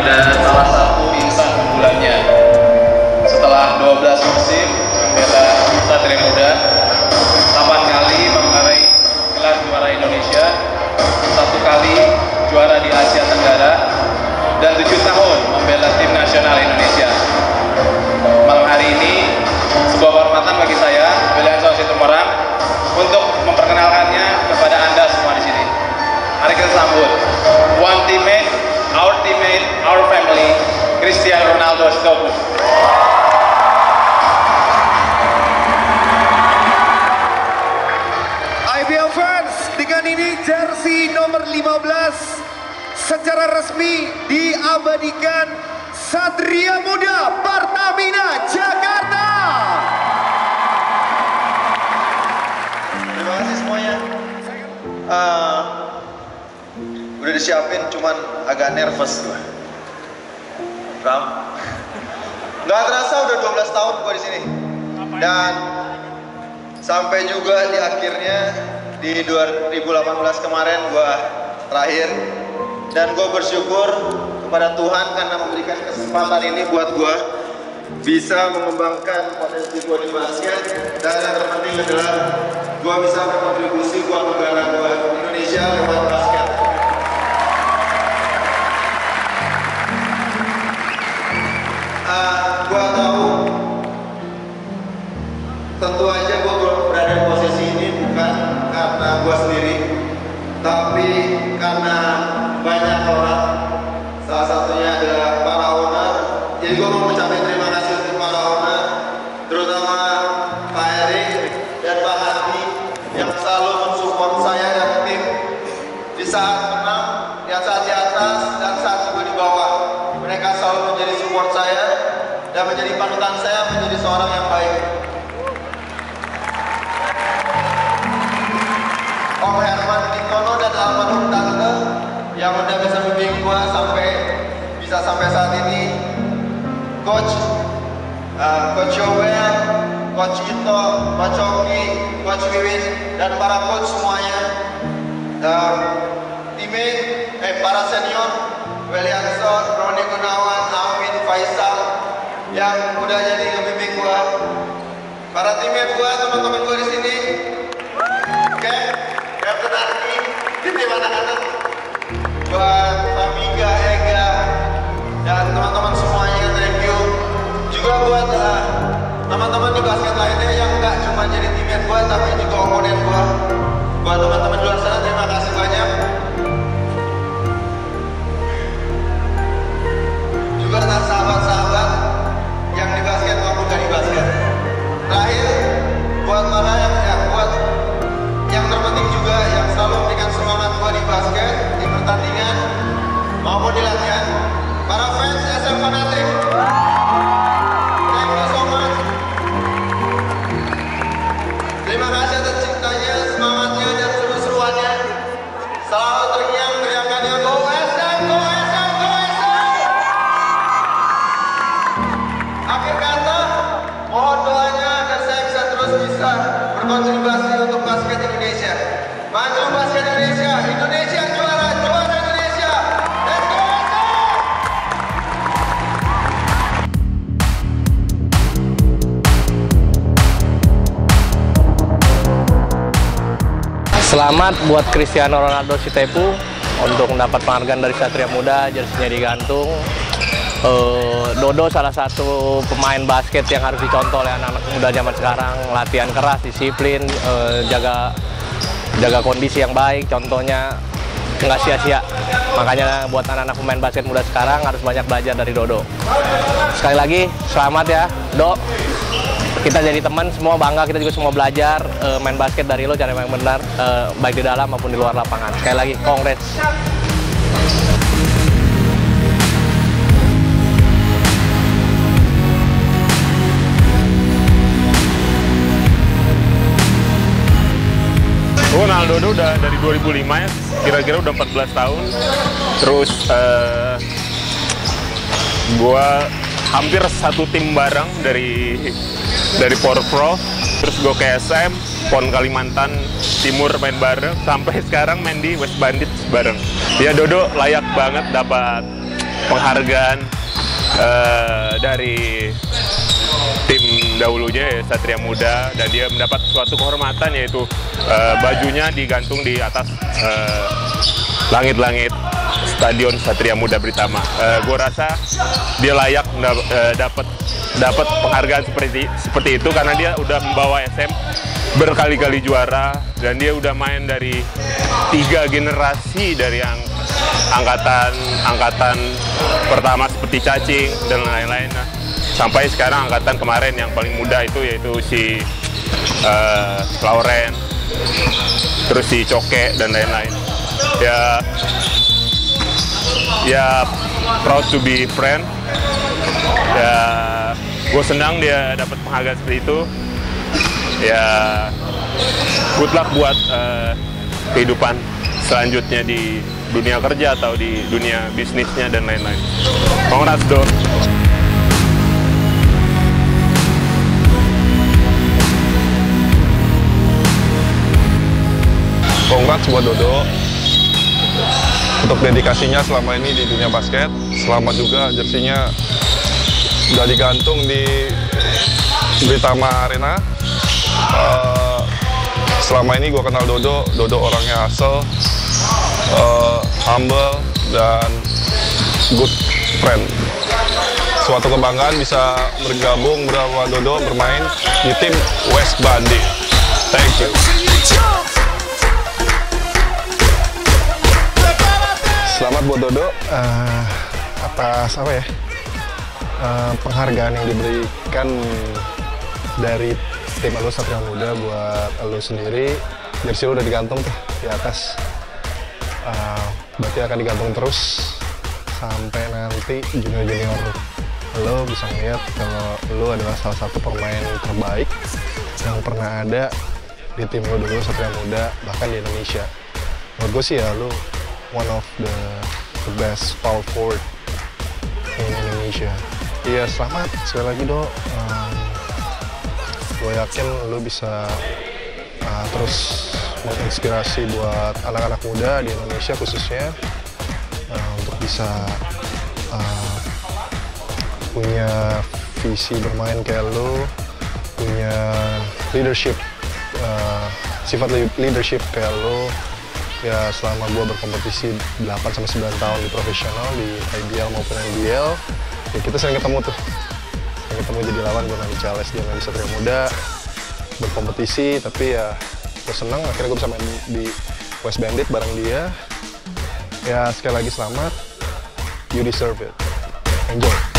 pada salah satu pingsan unggulannya. Setelah 12 musim membela Satria Muda, 8 kali menggarai gelar juara Indonesia, 1 kali juara di Asia Tenggara, dan 7 tahun membela tim nasional Indonesia. Malam hari ini sebuah kehormatan bagi saya, Wellyanson Situmorang, untuk memperkenalkannya kepada Anda semua di sini. Mari kita sambut one teammate, our family, Christian Ronaldo Sitepu. IBL fans, dengan ini jersey nomor 15 secara resmi diabadikan Satria Muda Pertamina Jakarta. Terima kasih semuanya. Udah disiapin, cuman agak nervous gue. Ram, nggak terasa udah 12 tahun gue di sini. Dan sampai juga di akhirnya di 2018 kemarin gue terakhir. Dan gue bersyukur kepada Tuhan karena memberikan kesempatan ini buat gue bisa mengembangkan potensi gue di basket, dan yang terpenting adalah gue bisa berkontribusi buat negara gue Indonesia lewat basket. Gue tahu tentu aja gue berada di posisi ini bukan karena gue sendiri, tapi karena banyak orang, salah satunya adalah para owner. Jadi gue mau mengucapkan terima kasih untuk para owner, terutama Pak Erik dan Pak Hadi yang selalu mensupport saya dan tim di saat menang, di saat di atas, dan saat gue di bawah. Mereka selalu menjadi support saya dan menjadi panutan saya menjadi seorang yang baik. Om Herman Nikono dan Alman Hurtanto yang udah bisa bimbing gue sampai saat ini, coach Yowen, coach Kito, coach Ongi, coach Wiwin, dan para coach semuanya, para senior, Wellyanson, Rony Gunawan, Amin, Faisal, yang udah jadi pembimbing gue, para teammate gue, teman-teman gue di sini, Captain Army, di tim anak-anak, buat Amiga, Ega, dan teman-teman semuanya, thank you. Juga buat teman-teman di basket lainnya yang nggak cuma jadi teammate gue, tapi juga komponen gue. Buat teman-teman di luar sana, terima kasih banyak. Juga atas sahabat-sahabat yang di basket maupun nggak di basket. Terakhir, buat para yang terpenting juga yang selalu memberikan semangat gue di basket, di pertandingan maupun di latihan, para fans SM Fanatik, thank you so much. Terima kasih atas cintanya, semangatnya, dan seru-seruannya. Selalu terngiang teriakannya, go SM, go SM, go SM. Akhir kata, mohon doanya agar saya bisa terus bisa berkontribusi untuk basket Indonesia. Maju basket Indonesia, Indonesia juara, juara Indonesia. Let's go, let's go! Selamat buat Cristiano Ronaldo Sitepu untuk mendapat penghargaan dari Satria Muda, jersinya digantung. Dodo salah satu pemain basket yang harus dicontoh oleh anak-anak muda zaman sekarang. Latihan keras, disiplin, jaga kondisi yang baik, contohnya nggak sia-sia. Makanya buat anak-anak pemain basket muda sekarang harus banyak belajar dari Dodo. Sekali lagi, selamat ya Do. Kita jadi teman, semua bangga, kita juga semua belajar main basket dari lo, cara yang benar, baik di dalam maupun di luar lapangan. Sekali lagi, congrats. Dodo udah dari 2005 ya, kira-kira udah 14 tahun. Terus gua hampir satu tim bareng dari Pro. Terus gua ke SM, PON Kalimantan Timur main bareng. Sampai sekarang main di West Bandits bareng. Ya Dodo layak banget dapat penghargaan dari tim dahulunya, ya, Satria Muda, dan dia mendapat suatu kehormatan, yaitu bajunya digantung di atas langit-langit Stadion Satria Muda Britama. Gue rasa dia layak dapat penghargaan seperti itu, karena dia udah membawa SM berkali-kali juara, dan dia udah main dari 3 generasi dari yang angkatan pertama seperti Cacing dan lain-lain, nah, sampai sekarang angkatan kemarin yang paling muda itu yaitu si Lauren, terus si Cokek dan lain-lain. Ya, proud to be friend. Ya, gue senang dia dapat penghargaan seperti itu. Ya, good luck buat kehidupan selanjutnya di dunia kerja atau di dunia bisnisnya dan lain-lain. Congrats, Do. Congrats buat Dodo untuk dedikasinya selama ini di dunia basket. Selamat juga jersinya udah digantung di BritAma Arena. Selama ini gue kenal Dodo. Dodo orangnya hustle, humble, dan good friend. Suatu kebanggaan bisa bergabung bersama Dodo bermain di tim West Bandits. Thank you. Selamat buat Dodo atas apa ya, penghargaan yang diberikan dari tim elu Satria Muda buat elu sendiri. Jersey lu udah digantung tuh di atas, berarti akan digantung terus sampai nanti junior-junior lu bisa ngeliat kalau lu adalah salah satu pemain terbaik yang pernah ada di tim lu dulu Satria Muda, bahkan di Indonesia. Menurut gue sih ya lu one of the best power forward in Indonesia. Iya, selamat sekali lagi, Dok. Gue yakin lo bisa terus menginspirasi buat anak-anak muda di Indonesia khususnya untuk bisa punya visi bermain kayak lo, punya leadership, sifat leadership kayak lo. Ya, selama gue berkompetisi 8-9 tahun di profesional, di IBL maupun NBL, ya kita sering ketemu tuh. Sering ketemu jadi lawan, gue nanti challenge dia di Satria Muda, berkompetisi, tapi ya gue seneng akhirnya gue bisa main di West Bandit bareng dia. Ya, sekali lagi selamat, you deserve it, enjoy.